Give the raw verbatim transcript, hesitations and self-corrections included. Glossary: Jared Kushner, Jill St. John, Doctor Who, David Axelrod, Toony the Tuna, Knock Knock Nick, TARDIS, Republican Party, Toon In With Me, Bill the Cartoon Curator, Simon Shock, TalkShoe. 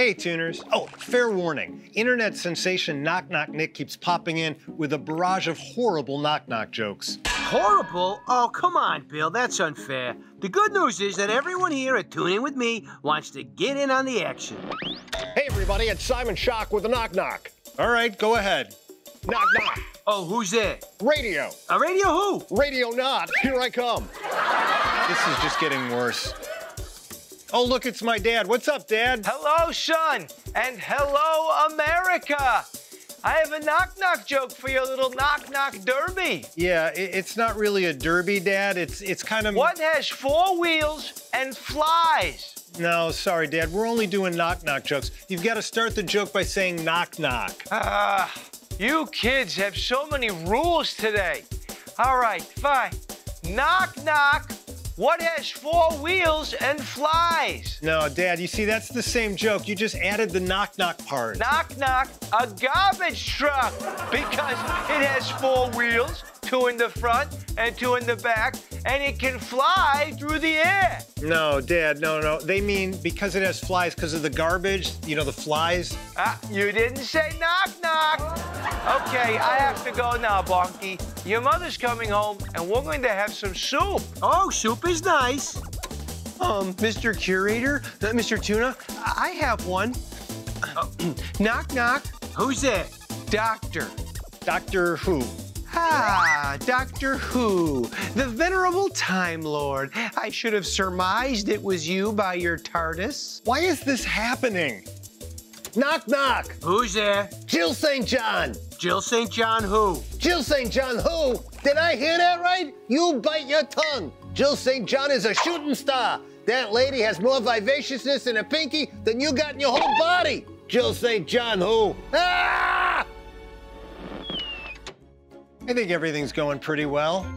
Hey, tuners. Oh, fair warning. Internet sensation Knock Knock Nick keeps popping in with a barrage of horrible knock knock jokes. Horrible? Oh, come on, Bill. That's unfair. The good news is that everyone here at Toon In With Me wants to get in on the action. Hey, everybody. It's Simon Shock with a knock knock. All right, go ahead. Knock knock. Oh, who's there? Radio. A radio who? Radio not. Here I come. This is just getting worse. Oh, look, it's my dad. What's up, Dad? Hello, son, and hello, America. I have a knock-knock joke for your little knock-knock derby. Yeah, it's not really a derby, Dad. It's it's kind of... One has four wheels and flies. No, sorry, Dad. We're only doing knock-knock jokes. You've got to start the joke by saying knock-knock. Ah, you kids have so many rules today. All right, fine. Knock-knock. What has four wheels and flies? No, Dad, you see, that's the same joke. You just added the knock-knock part. Knock-knock, a garbage truck, because it has four wheels, two in the front and two in the back, and it can fly through the air. No, Dad, no, no. They mean because it has flies because of the garbage, you know, the flies. Ah, you didn't say knock-knock. Okay, I have to go now, Bonky. Your mother's coming home, and we're going to have some soup. Oh, soup is nice. Um, Mister Curator, uh, Mister Tuna, I, I have one. Oh. Knock, knock. Who's there? Doctor. Doctor Who. Ah, Doctor Who, the venerable Time Lord. I should have surmised it was you by your TARDIS. Why is this happening? Knock, knock. Who's there? Jill Saint John. Jill Saint John who? Jill Saint John who? Did I hear that right? You bite your tongue. Jill Saint John is a shooting star. That lady has more vivaciousness in a pinky than you got in your whole body. Jill Saint John who? Ah! I think everything's going pretty well.